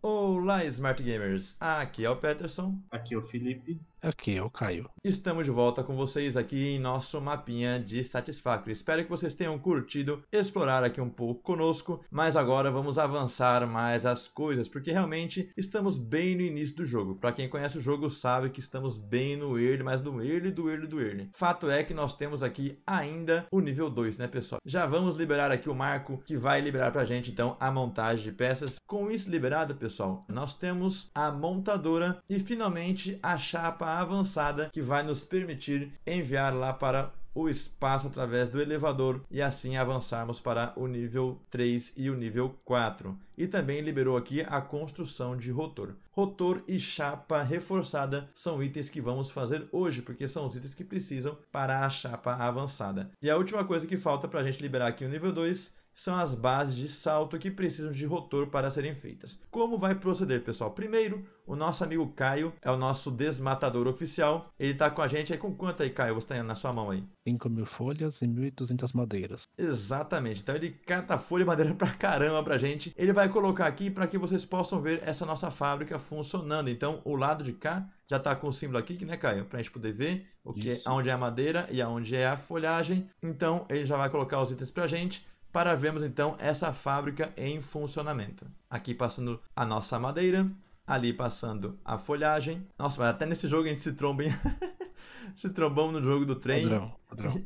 Olá, Smart Gamers! Aqui é o Peterson. Aqui é o Felipe. Aqui é o Caio. Estamos de volta com vocês aqui em nosso mapinha de Satisfactory. Espero que vocês tenham curtido explorar aqui um pouco conosco, mas agora vamos avançar mais as coisas, porque realmente estamos bem no início do jogo. Para quem conhece o jogo sabe que estamos bem no early, mas no early do early do early. Fato é que nós temos aqui ainda o nível 2, né, pessoal? Já vamos liberar aqui o marco que vai liberar pra gente, então, a montagem de peças. Com isso liberado, pessoal, nós temos a montadora e finalmente a chapa avançada que vai nos permitir enviar lá para o espaço através do elevador e assim avançarmos para o nível 3 e o nível 4. E também liberou aqui a construção de rotor. Rotor e chapa reforçada são itens que vamos fazer hoje, porque são os itens que precisam para a chapa avançada. E a última coisa que falta para a gente liberar aqui o nível 2 são as bases de salto que precisam de rotor para serem feitas. Como vai proceder, pessoal? Primeiro, o nosso amigo Caio é o nosso desmatador oficial. Ele está com a gente aí com quanto aí, Caio? Você está na sua mão aí? 5.000 folhas e 1.200 madeiras. Exatamente. Então ele cata folha e madeira pra caramba pra gente. Ele vai colocar aqui para que vocês possam ver essa nossa fábrica funcionando. Então o lado de cá já tá com o símbolo aqui, né, Caio? Pra gente poder ver o que, aonde é a madeira e aonde é a folhagem. Então ele já vai colocar os itens pra gente, para vermos então essa fábrica em funcionamento. Aqui passando a nossa madeira, ali passando a folhagem. Nossa, mas até nesse jogo a gente se tromba, hein? Se trombamos no jogo do trem. Padrão.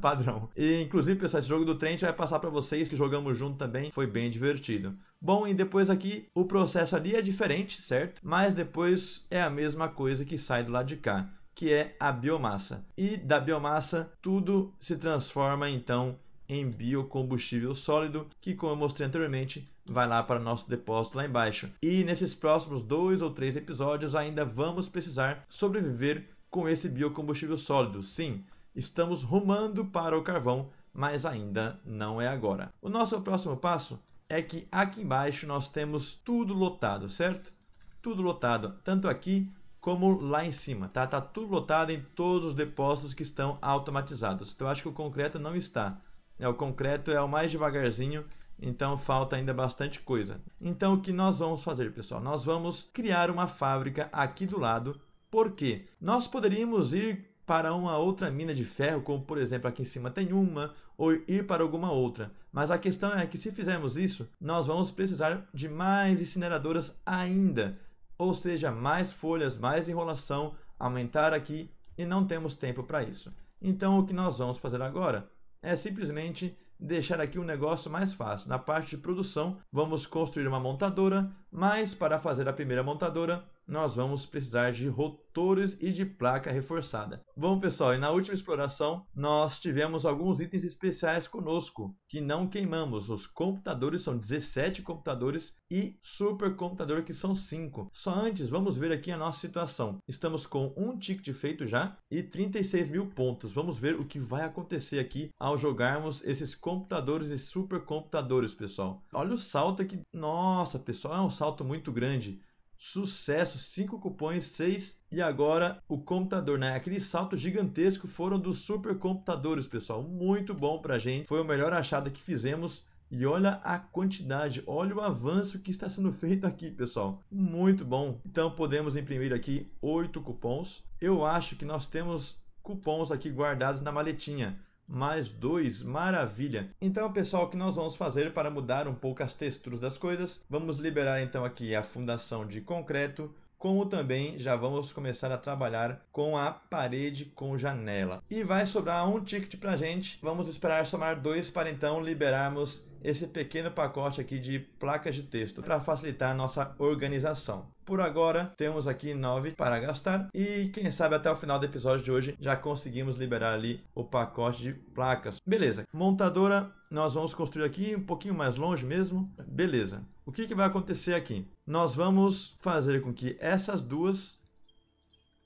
Padrão. E, inclusive, pessoal, esse jogo do trem a gente vai passar para vocês que jogamos junto também. Foi bem divertido. Bom, e depois aqui o processo ali é diferente, certo? Mas depois é a mesma coisa que sai do lado de cá, que é a biomassa. E da biomassa tudo se transforma então em biocombustível sólido, que, como eu mostrei anteriormente, vai lá para o nosso depósito lá embaixo. E nesses próximos 2 ou 3 episódios ainda vamos precisar sobreviver com esse biocombustível sólido. Sim, estamos rumando para o carvão, mas ainda não é agora. O nosso próximo passo é que aqui embaixo nós temos tudo lotado, certo? Tudo lotado, tanto aqui como lá em cima, tá? Tá tudo lotado em todos os depósitos que estão automatizados. Então eu acho que o concreto não está. O concreto é o mais devagarzinho, então falta ainda bastante coisa. Então o que nós vamos fazer, pessoal? Nós vamos criar uma fábrica aqui do lado, porque nós poderíamos ir para uma outra mina de ferro, como por exemplo aqui em cima tem uma, ou ir para alguma outra. Mas a questão é que se fizermos isso, nós vamos precisar de mais incineradoras ainda. Ou seja, mais folhas, mais enrolação, aumentar aqui, e não temos tempo para isso. Então o que nós vamos fazer agora é simplesmente deixar aqui um negócio mais fácil. Na parte de produção, vamos construir uma montadora, mas para fazer a primeira montadora, nós vamos precisar de rotores e de placa reforçada. Bom, pessoal, e na última exploração, nós tivemos alguns itens especiais conosco, que não queimamos. Os computadores são 17 computadores e supercomputador, que são 5. Só antes, vamos ver aqui a nossa situação. Estamos com um ticket feito já e 36.000 pontos. Vamos ver o que vai acontecer aqui ao jogarmos esses computadores e supercomputadores, pessoal. Olha o salto aqui. Nossa, pessoal, é um salto muito grande. Sucesso, 5 cupons, 6. E agora o computador, né? Aquele salto gigantesco foram dos supercomputadores, pessoal. Muito bom pra gente. Foi o melhor achado que fizemos. E olha a quantidade, olha o avanço que está sendo feito aqui, pessoal. Muito bom. Então podemos imprimir aqui 8 cupons. Eu acho que nós temos cupons aqui guardados na maletinha. Mais 2, maravilha. Então, pessoal, o que nós vamos fazer para mudar um pouco as texturas das coisas? Vamos liberar então aqui a fundação de concreto, como também já vamos começar a trabalhar com a parede com janela. E vai sobrar um ticket para a gente. Vamos esperar somar 2 para então liberarmos esse pequeno pacote aqui de placas de texto para facilitar a nossa organização. Por agora, temos aqui 9 para gastar e quem sabe até o final do episódio de hoje já conseguimos liberar ali o pacote de placas. Beleza, montadora nós vamos construir aqui um pouquinho mais longe mesmo. Beleza, o que vai acontecer aqui? Nós vamos fazer com que essas duas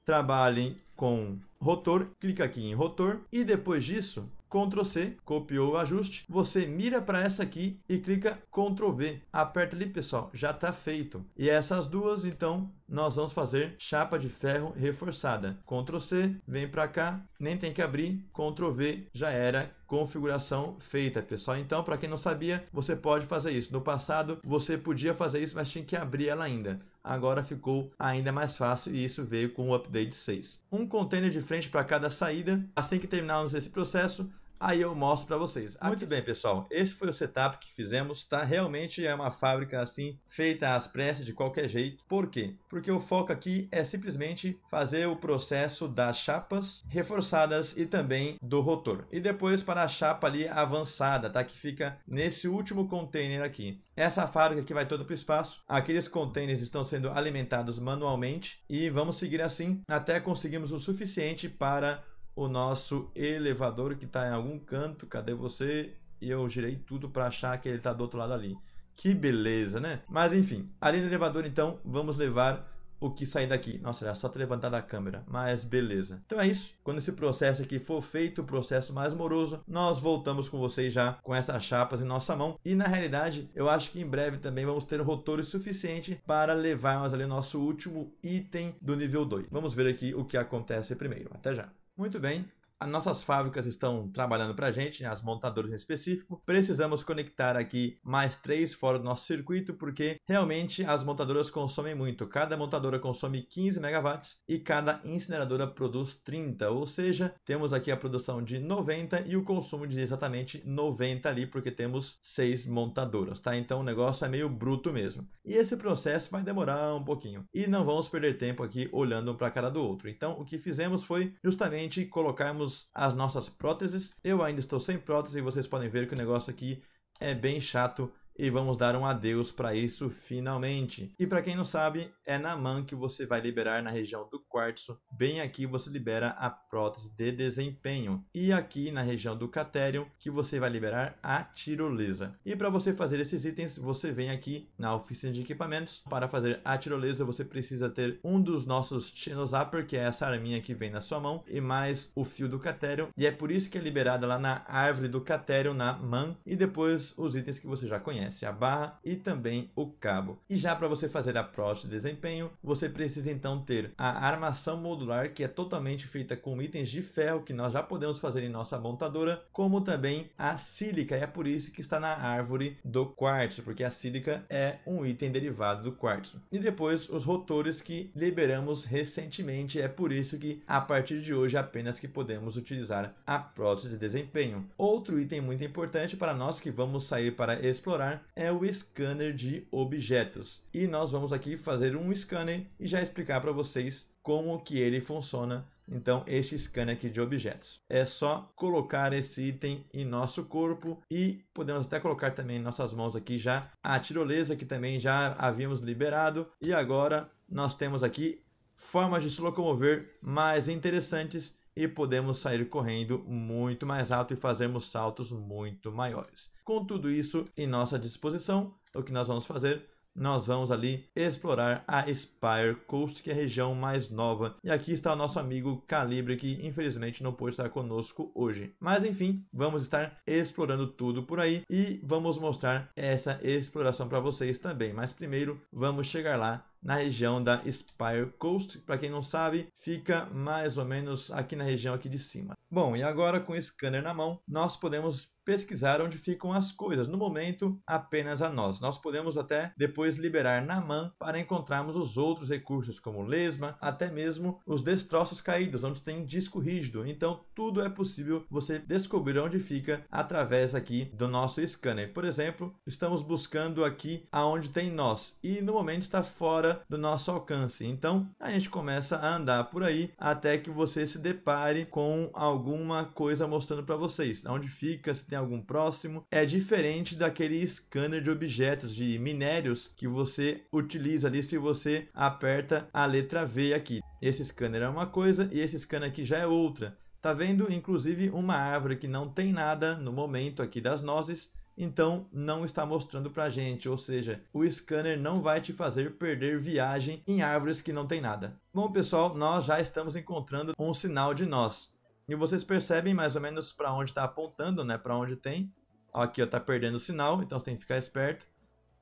trabalhem com rotor, clica aqui em rotor e depois disso Ctrl+C, copiou o ajuste, você mira para essa aqui e clica Ctrl+V, aperta ali, pessoal, já está feito. E essas duas, então, nós vamos fazer chapa de ferro reforçada. Ctrl+C, vem para cá, nem tem que abrir, Ctrl+V, já era, configuração feita, pessoal. Então, para quem não sabia, você pode fazer isso. No passado, você podia fazer isso, mas tinha que abrir ela ainda. Agora ficou ainda mais fácil e isso veio com o update 6. Um container de frente para cada saída. Assim que terminarmos esse processo, aí eu mostro para vocês. Muito bem, pessoal. Esse foi o setup que fizemos, tá? Realmente é uma fábrica assim, feita às pressas, de qualquer jeito. Por quê? Porque o foco aqui é simplesmente fazer o processo das chapas reforçadas e também do rotor. E depois para a chapa ali avançada, tá? Que fica nesse último container aqui. Essa fábrica aqui vai toda para o espaço. Aqueles containers estão sendo alimentados manualmente. E vamos seguir assim até conseguirmos o suficiente para o nosso elevador, que está em algum canto. Cadê você? E eu girei tudo para achar que ele está do outro lado ali. Que beleza, né? Mas enfim, ali no elevador, então, vamos levar o que sair daqui. Nossa, era só ter levantado a câmera, mas beleza. Então é isso. Quando esse processo aqui for feito, o processo mais moroso, nós voltamos com vocês já com essas chapas em nossa mão. E na realidade, eu acho que em breve também vamos ter rotores suficiente para levarmos ali o nosso último item do nível 2. Vamos ver aqui o que acontece primeiro. Até já. Muito bem, as nossas fábricas estão trabalhando para a gente, né? As montadoras em específico. Precisamos conectar aqui mais 3 fora do nosso circuito, porque realmente as montadoras consomem muito. Cada montadora consome 15 megawatts e cada incineradora produz 30. Ou seja, temos aqui a produção de 90 e o consumo de exatamente 90 ali, porque temos 6 montadoras, tá? Então o negócio é meio bruto mesmo. E esse processo vai demorar um pouquinho. E não vamos perder tempo aqui olhando um para a cara do outro. Então o que fizemos foi justamente colocarmos as nossas próteses. Eu ainda estou sem prótese e vocês podem ver que o negócio aqui é bem chato. E vamos dar um adeus para isso finalmente. E para quem não sabe, é na mão que você vai liberar na região do quartzo. Bem aqui você libera a prótese de desempenho. E aqui na região do catério que você vai liberar a tirolesa. E para você fazer esses itens, você vem aqui na oficina de equipamentos. Para fazer a tirolesa, você precisa ter um dos nossos Chinozaper, que é essa arminha que vem na sua mão, e mais o fio do catério. E é por isso que é liberada lá na árvore do catério, na mão. E depois os itens que você já conhece, a barra e também o cabo. E já para você fazer a prótese de desempenho, você precisa então ter a armação modular, que é totalmente feita com itens de ferro que nós já podemos fazer em nossa montadora, como também a sílica. E é por isso que está na árvore do quartzo, porque a sílica é um item derivado do quartzo. E depois os rotores que liberamos recentemente. É por isso que a partir de hoje apenas que podemos utilizar a prótese de desempenho. Outro item muito importante para nós que vamos sair para explorar é o scanner de objetos. E nós vamos aqui fazer um scanner e já explicar para vocês como que ele funciona. Então este scanner aqui de objetos, é só colocar esse item em nosso corpo e podemos até colocar também em nossas mãos aqui já a tirolesa, que também já havíamos liberado. E agora nós temos aqui formas de se locomover mais interessantes e podemos sair correndo muito mais alto e fazermos saltos muito maiores. Com tudo isso em nossa disposição, o que nós vamos fazer? Nós vamos ali explorar a Spire Coast, que é a região mais nova. E aqui está o nosso amigo Calibre, que infelizmente não pôde estar conosco hoje. Mas enfim, vamos estar explorando tudo por aí e vamos mostrar essa exploração para vocês também. Mas primeiro vamos chegar lá na região da Spire Coast. Para quem não sabe, fica mais ou menos aqui na região aqui de cima. Bom, e agora com o scanner na mão, nós podemos pesquisar onde ficam as coisas. No momento, apenas a nós. Nós podemos até depois liberar na mão para encontrarmos os outros recursos, como lesma, até mesmo os destroços caídos, onde tem disco rígido. Então, tudo é possível você descobrir onde fica através aqui do nosso scanner. Por exemplo, estamos buscando aqui aonde tem nós e no momento está fora do nosso alcance. Então, a gente começa a andar por aí até que você se depare com alguma coisa mostrando para vocês onde fica, se tem algum próximo. É diferente daquele scanner de objetos, de minérios, que você utiliza ali se você aperta a letra V aqui. Esse scanner é uma coisa e esse scanner aqui já é outra. Tá vendo? Inclusive uma árvore que não tem nada no momento aqui das nozes. Então não está mostrando pra gente, ou seja, o scanner não vai te fazer perder viagem em árvores que não tem nada. Bom, pessoal, nós já estamos encontrando um sinal de nós. E vocês percebem mais ou menos para onde está apontando, né? Para onde tem. Aqui está perdendo o sinal, então você tem que ficar esperto.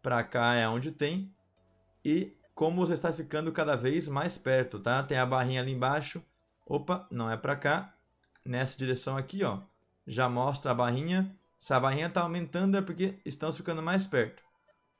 Para cá é onde tem. E como você está ficando cada vez mais perto, tá? Tem a barrinha ali embaixo. Opa, não é para cá. nessa direção aqui, ó. Já mostra a barrinha. Se a barrinha está aumentando é porque estamos ficando mais perto.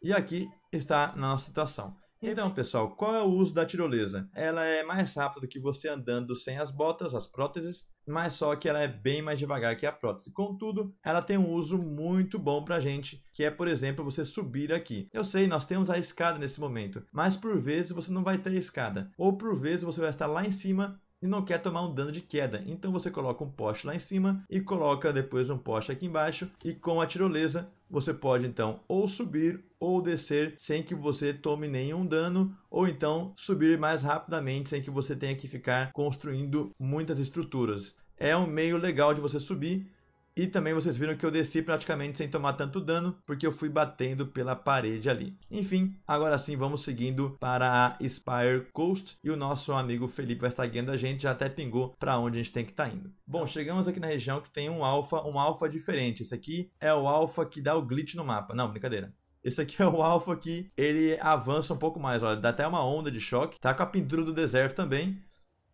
E aqui está a nossa situação. Então, pessoal, qual é o uso da tirolesa? Ela é mais rápida do que você andando sem as botas, as próteses, mas só que ela é bem mais devagar que a prótese. Contudo, ela tem um uso muito bom pra gente, que é, por exemplo, você subir aqui. Eu sei, nós temos a escada nesse momento, mas por vezes você não vai ter a escada. Ou por vezes você vai estar lá em cima e não quer tomar um dano de queda. Então você coloca um poste lá em cima e coloca depois um poste aqui embaixo. E com a tirolesa, você pode então ou subir ou descer sem que você tome nenhum dano, ou então subir mais rapidamente sem que você tenha que ficar construindo muitas estruturas. É um meio legal de você subir, e também vocês viram que eu desci praticamente sem tomar tanto dano, porque eu fui batendo pela parede ali. Enfim, agora sim vamos seguindo para a Spire Coast, e o nosso amigo Felipe vai estar guiando a gente, já até pingou para onde a gente tem que estar indo. Bom, chegamos aqui na região que tem um alfa diferente. Esse aqui é o alfa que dá o glitch no mapa. Não, brincadeira. Esse aqui é o alfa que ele avança um pouco mais, olha, dá até uma onda de choque. Tá com a pintura do deserto também.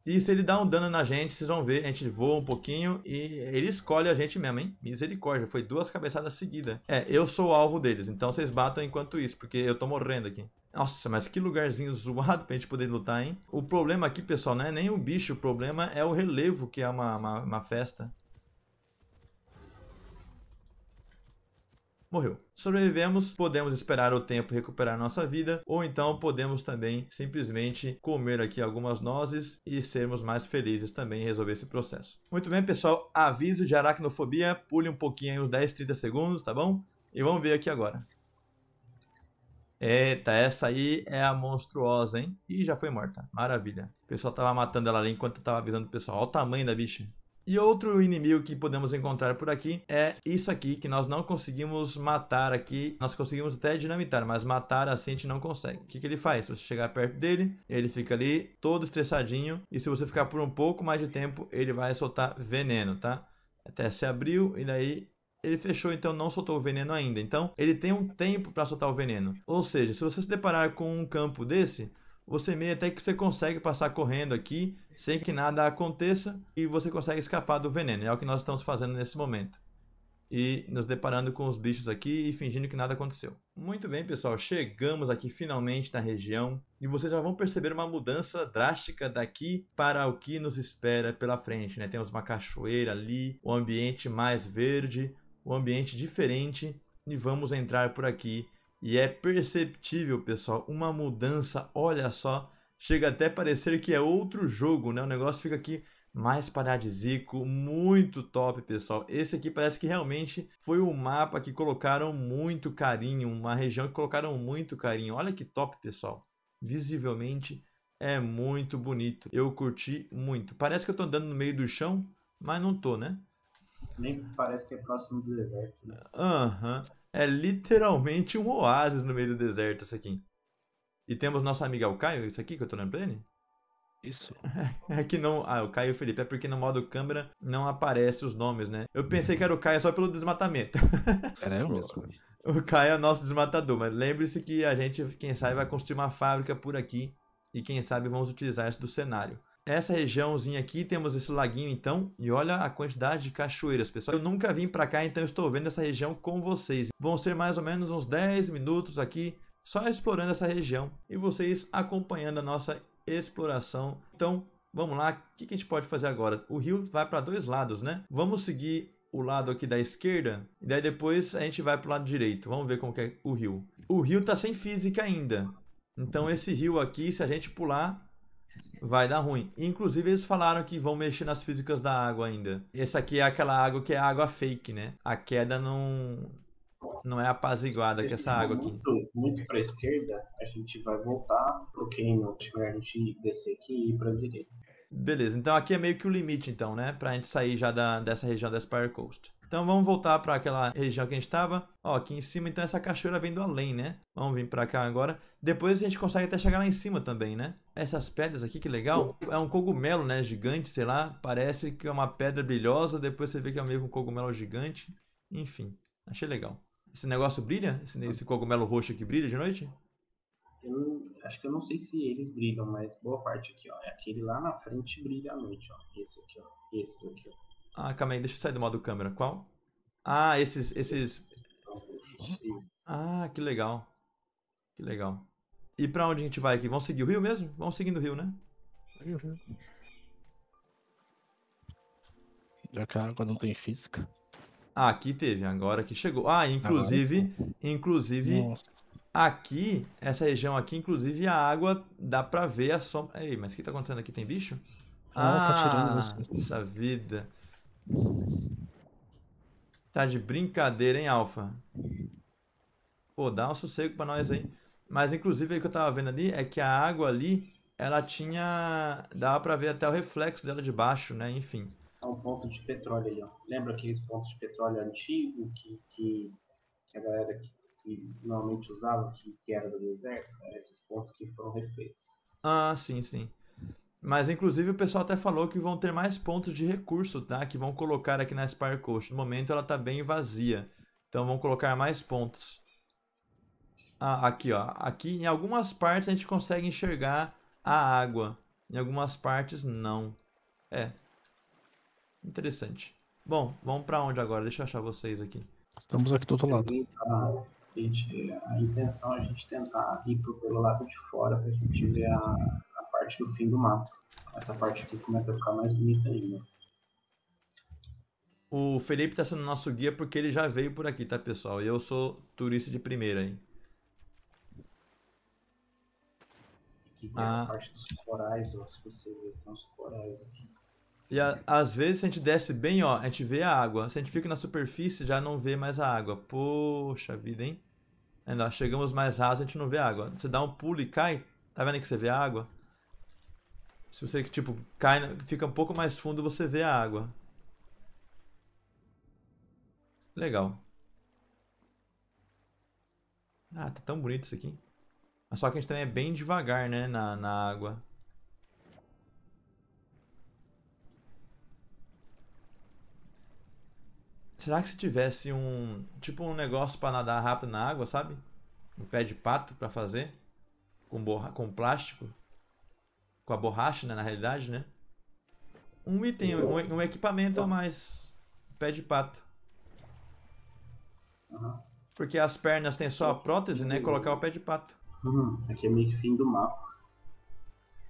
E se ele dá um dano na gente, vocês vão ver, a gente voa um pouquinho e ele escolhe a gente mesmo, hein? Misericórdia, foi 2 cabeçadas seguidas. É, eu sou o alvo deles, então vocês batam enquanto isso, porque eu tô morrendo aqui. Nossa, mas que lugarzinho zoado pra gente poder lutar, hein? O problema aqui, pessoal, não é nem o bicho, o problema é o relevo, que é uma festa. Morreu. Sobrevivemos, podemos esperar o tempo recuperar nossa vida, ou então podemos também simplesmente comer aqui algumas nozes e sermos mais felizes também em resolver esse processo. Muito bem, pessoal, aviso de aracnofobia, pule um pouquinho aí, uns 10, 30 segundos, tá bom? E vamos ver aqui agora. Eita, essa aí é a monstruosa, hein? Ih, já foi morta, maravilha. O pessoal tava matando ela ali enquanto eu tava avisando o pessoal, olha o tamanho da bicha. E outro inimigo que podemos encontrar por aqui é isso aqui, que nós não conseguimos matar aqui. Nós conseguimos até dinamitar, mas matar assim a gente não consegue. O que ele faz? Se você chegar perto dele, ele fica ali todo estressadinho. E se você ficar por um pouco mais de tempo, ele vai soltar veneno, tá? Até se abriu e daí ele fechou, então não soltou o veneno ainda. Então ele tem um tempo para soltar o veneno. Ou seja, se você se deparar com um campo desse, você meio até que você consegue passar correndo aqui, sem que nada aconteça, e você consegue escapar do veneno. É o que nós estamos fazendo nesse momento. E nos deparando com os bichos aqui e fingindo que nada aconteceu. Muito bem, pessoal, chegamos aqui finalmente na região. E vocês já vão perceber uma mudança drástica daqui para o que nos espera pela frente, né? Temos uma cachoeira ali, um ambiente mais verde, um ambiente diferente. E vamos entrar por aqui. E é perceptível, pessoal, uma mudança, olha só, chega até a parecer que é outro jogo, né? O negócio fica aqui mais paradisíaco, muito top, pessoal. Esse aqui parece que realmente foi um mapa que colocaram muito carinho, uma região que colocaram muito carinho. Olha que top, pessoal. Visivelmente é muito bonito. Eu curti muito. Parece que eu tô andando no meio do chão, mas não tô, né? Nem parece que é próximo do deserto, né? Aham. É literalmente um oásis no meio do deserto, isso aqui. E temos nossa amiga, o Caio, isso aqui que eu tô olhando pra ele? Isso. É que não... Ah, o Caio e o Felipe, é porque no modo câmera não aparece os nomes, né? Eu pensei que era o Caio só pelo desmatamento. Era eu mesmo. O Caio é o nosso desmatador, mas lembre-se que a gente, quem sabe, vai construir uma fábrica por aqui. E quem sabe vamos utilizar isso do cenário. Essa regiãozinha aqui, temos esse laguinho então, e olha a quantidade de cachoeiras, pessoal. Eu nunca vim pra cá, então eu estou vendo essa região com vocês. Vão ser mais ou menos uns 10 minutos aqui, só explorando essa região, e vocês acompanhando a nossa exploração. Então, vamos lá, o que a gente pode fazer agora? O rio vai para 2 lados, né? Vamos seguir o lado aqui da esquerda, e daí depois a gente vai pro lado direito. Vamos ver como que é o rio. O rio tá sem física ainda, então esse rio aqui, se a gente pular, vai dar ruim. Inclusive eles falaram que vão mexer nas físicas da água ainda. Essa aqui é aquela água que é água fake, né? A queda não é apaziguada que essa água aqui. Muito para a esquerda, a gente vai voltar pro canyon, a gente descer aqui e ir para a direita. Beleza, então aqui é meio que o limite então, né? Pra gente sair já dessa região da Spire Coast. Então vamos voltar para aquela região que a gente estava. Ó, aqui em cima, então essa cachoeira vem do além, né? Vamos vir para cá agora. Depois a gente consegue até chegar lá em cima também, né? Essas pedras aqui, que legal. É um cogumelo, né? Gigante, sei lá. Parece que é uma pedra brilhosa. Depois você vê que é meio que um cogumelo gigante. Enfim, achei legal. Esse negócio brilha? Esse cogumelo roxo aqui brilha de noite? Acho que eu não sei se eles brilham, mas boa parte aqui, ó. É aquele lá na frente brilha à noite, ó. Esse aqui, ó. Esse aqui, ó. Ah, calma aí, deixa eu sair do modo câmera. Qual? Ah, esses... Ah, que legal. Que legal. E pra onde a gente vai aqui? Vamos seguir o rio mesmo? Vamos seguindo o rio, né? Rio. Já que a água não tem física. Ah, aqui teve. Agora que chegou. Ah, inclusive... Nossa. Aqui, essa região aqui, inclusive, a água dá pra ver a sombra. Ei, mas o que tá acontecendo aqui? Tem bicho? Ah, tá tirando essa vida. Tá de brincadeira, hein, Alfa? Pô, dá um sossego pra nós aí. Mas, inclusive, aí, o que eu tava vendo ali é que a água ali, ela tinha... Dava pra ver até o reflexo dela de baixo, né? Enfim. É um ponto de petróleo ali, ó. Lembra aqueles pontos de petróleo antigo que a galera aqui... que normalmente usava, que era do deserto, né? Esses pontos que foram refeitos. Ah, sim, sim. Mas, inclusive, o pessoal até falou que vão ter mais pontos de recurso, tá? Que vão colocar aqui na Spire Coast. No momento, ela tá bem vazia. Então, vão colocar mais pontos. Ah, aqui, ó. Aqui, em algumas partes, a gente consegue enxergar a água. Em algumas partes, não. É. Interessante. Bom, vamos pra onde agora? Deixa eu achar vocês aqui. Estamos aqui do outro lado. A intenção é a gente tentar ir pelo lado de fora pra gente ver a parte do fim do mato. Essa parte aqui começa a ficar mais bonita ainda. O Felipe tá sendo nosso guia porque ele já veio por aqui, tá, pessoal? E eu sou turista de primeira aí. Aqui tem as partes dos corais, ó, se você ver, tem uns corais aqui. E às vezes, se a gente desce bem, ó, a gente vê a água. Se a gente fica na superfície, já não vê mais a água. Poxa vida, hein? Nós chegamos mais raso, a gente não vê a água. Você dá um pulo e cai, tá vendo que você vê a água? Se você, tipo, cai, fica um pouco mais fundo, você vê a água. Legal. Ah, tá tão bonito isso aqui. Mas só que a gente também é bem devagar, né, na água. Será que se tivesse um... Tipo um negócio pra nadar rápido na água, sabe? Um pé de pato pra fazer. Com plástico. Com a borracha, né? Na realidade, né? Um item, um equipamento a mais. Pé de pato. Porque as pernas tem só a prótese, né? Colocar o pé de pato. Aqui é meio que fim do mapa.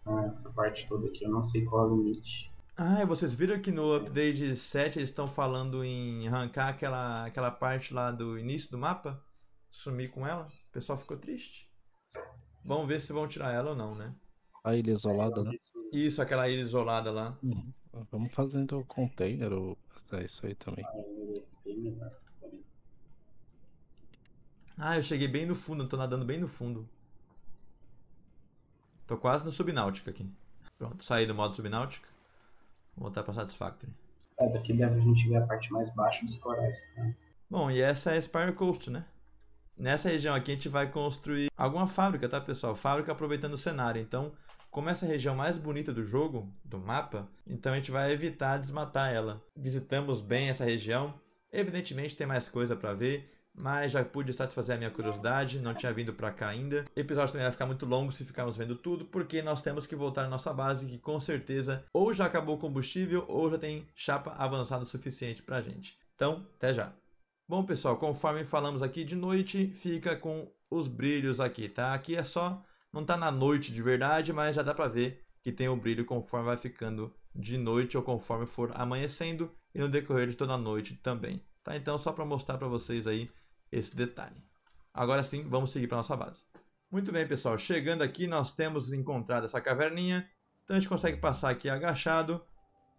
Ah, essa parte toda aqui eu não sei qual é o limite. Ah, e vocês viram que no update 7 eles estão falando em arrancar aquela parte lá do início do mapa? Sumir com ela? O pessoal ficou triste. Vamos ver se vão tirar ela ou não, né? A ilha isolada, né? Isso, aquela ilha isolada lá. Vamos fazendo o container ou isso aí também. Ah, eu cheguei bem no fundo, eu tô nadando bem no fundo. Tô quase no Subnáutica aqui. Pronto, saí do modo Subnáutica. Vou voltar para Satisfactory. É, daqui deve a gente ver a parte mais baixa dos corais, né? Bom, e essa é a Spire Coast, né? Nessa região aqui a gente vai construir alguma fábrica, tá, pessoal? Fábrica aproveitando o cenário. Então, como essa é a região mais bonita do jogo, do mapa, então a gente vai evitar desmatar ela. Visitamos bem essa região. Evidentemente tem mais coisa para ver, mas já pude satisfazer a minha curiosidade, não tinha vindo para cá ainda. O episódio também vai ficar muito longo se ficarmos vendo tudo, porque nós temos que voltar à nossa base, que com certeza ou já acabou o combustível, ou já tem chapa avançada o suficiente pra gente. Então, até já. Bom, pessoal, conforme falamos aqui, de noite fica com os brilhos aqui, tá? Aqui é só, não tá na noite de verdade, mas já dá pra ver que tem o brilho conforme vai ficando de noite ou conforme for amanhecendo e no decorrer de toda a noite também, tá? Então, só pra mostrar pra vocês aí esse detalhe. Agora sim, vamos seguir para nossa base. Muito bem, pessoal. Chegando aqui, nós temos encontrado essa caverninha. Então, a gente consegue passar aqui agachado.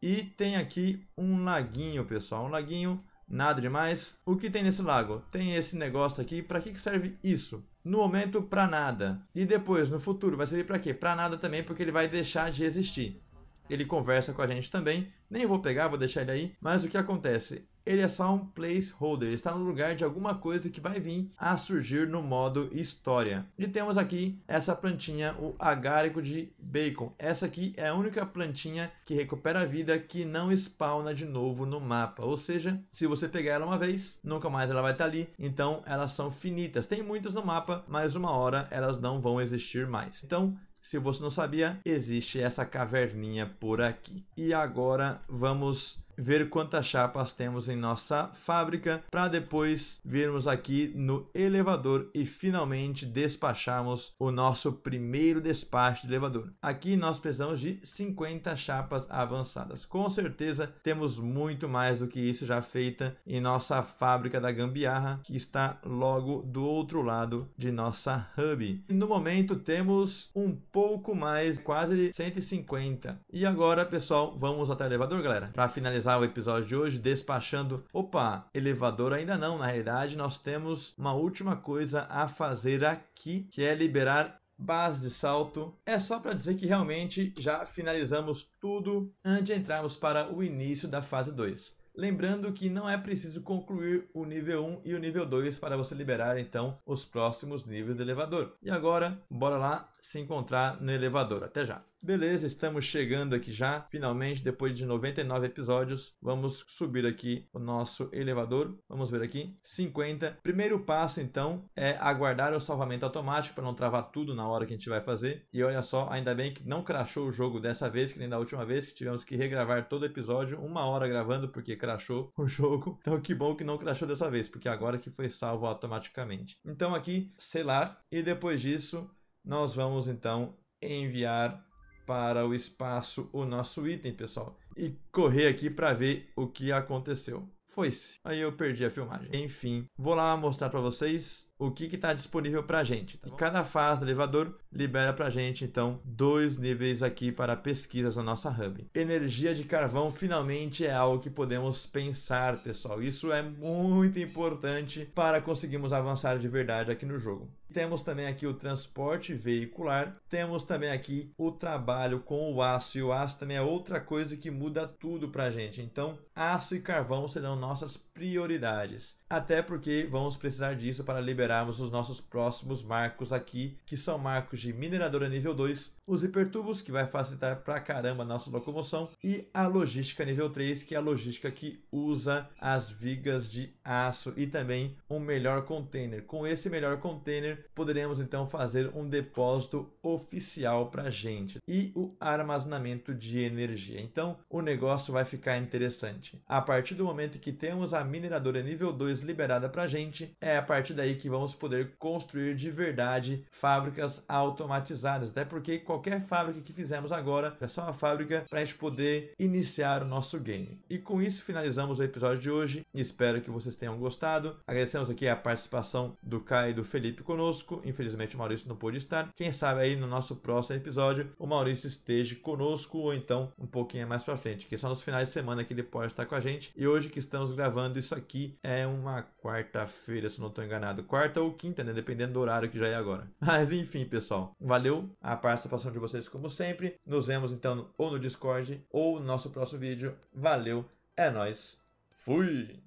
E tem aqui um laguinho, pessoal. Um laguinho, nada demais. O que tem nesse lago? Tem esse negócio aqui. Para que serve isso? No momento, para nada. E depois, no futuro, vai servir para quê? Para nada também, porque ele vai deixar de existir. Ele conversa com a gente também. Nem vou pegar, vou deixar ele aí. Mas o que acontece? Ele é só um placeholder, ele está no lugar de alguma coisa que vai vir a surgir no modo história. E temos aqui essa plantinha, o Agarico de bacon. Essa aqui é a única plantinha que recupera a vida que não spawna de novo no mapa. Ou seja, se você pegar ela uma vez, nunca mais ela vai estar ali. Então elas são finitas. Tem muitas no mapa, mas uma hora elas não vão existir mais. Então, se você não sabia, existe essa caverninha por aqui. E agora vamos ver quantas chapas temos em nossa fábrica, para depois virmos aqui no elevador e finalmente despacharmos o nosso primeiro despacho de elevador. Aqui nós precisamos de 50 chapas avançadas. Com certeza temos muito mais do que isso já feita em nossa fábrica da gambiarra, que está logo do outro lado de nossa hub. E no momento temos um pouco mais, quase 150. E agora, pessoal, vamos até o elevador, galera, para finalizar o episódio de hoje, despachando... Opa, elevador ainda não, na realidade nós temos uma última coisa a fazer aqui, que é liberar base de salto. É só para dizer que realmente já finalizamos tudo antes de entrarmos para o início da fase 2. Lembrando que não é preciso concluir o nível 1 e o nível 2 para você liberar, então, os próximos níveis do elevador. E agora, bora lá se encontrar no elevador. Até já! Beleza, estamos chegando aqui já. Finalmente, depois de 99 episódios, vamos subir aqui o nosso elevador. Vamos ver aqui, 50. Primeiro passo, então, é aguardar o salvamento automático para não travar tudo na hora que a gente vai fazer. E olha só, ainda bem que não crashou o jogo dessa vez, que nem da última vez, que tivemos que regravar todo o episódio, uma hora gravando, porque crashou o jogo. Então, que bom que não crashou dessa vez, porque agora que foi salvo automaticamente. Então, aqui, selar. E depois disso, nós vamos, então, enviar... para o espaço o nosso item, pessoal, e correr aqui para ver o que aconteceu. Foi-se. Aí eu perdi a filmagem. Enfim, vou lá mostrar para vocês o que está disponível para a gente. Tá bom? Cada fase do elevador libera para a gente, então, 2 níveis aqui para pesquisas na nossa hub. Energia de carvão finalmente é algo que podemos pensar, pessoal. Isso é muito importante para conseguirmos avançar de verdade aqui no jogo. Temos também aqui o transporte veicular. Temos também aqui o trabalho com o aço. E o aço também é outra coisa que muda tudo para a gente. Então, aço e carvão serão nossas prioridades. Até porque vamos precisar disso para liberarmos os nossos próximos marcos aqui, que são marcos de mineradora nível 2, os hipertubos, que vai facilitar pra caramba a nossa locomoção, e a logística nível 3, que é a logística que usa as vigas de aço e também um melhor container. Com esse melhor container, poderemos então fazer um depósito oficial pra gente e o armazenamento de energia. Então, o negócio vai ficar interessante. A partir do momento que temos a mineradora nível 2 liberada pra gente, é a partir daí que vamos poder construir de verdade fábricas automatizadas, até porque qualquer fábrica que fizermos agora é só uma fábrica para a gente poder iniciar o nosso game. E com isso finalizamos o episódio de hoje, espero que vocês tenham gostado. Agradecemos aqui a participação do Caio e do Felipe conosco, infelizmente o Maurício não pôde estar. Quem sabe aí no nosso próximo episódio o Maurício esteja conosco, ou então um pouquinho mais pra frente, que é só nos finais de semana que ele pode estar com a gente. E hoje que estamos gravando isso aqui é uma quarta-feira, se não estou enganado. Quarta ou quinta, né? Dependendo do horário que já é agora. Mas enfim, pessoal. Valeu a participação de vocês como sempre. Nos vemos então ou no Discord ou no nosso próximo vídeo. Valeu, é nóis. Fui!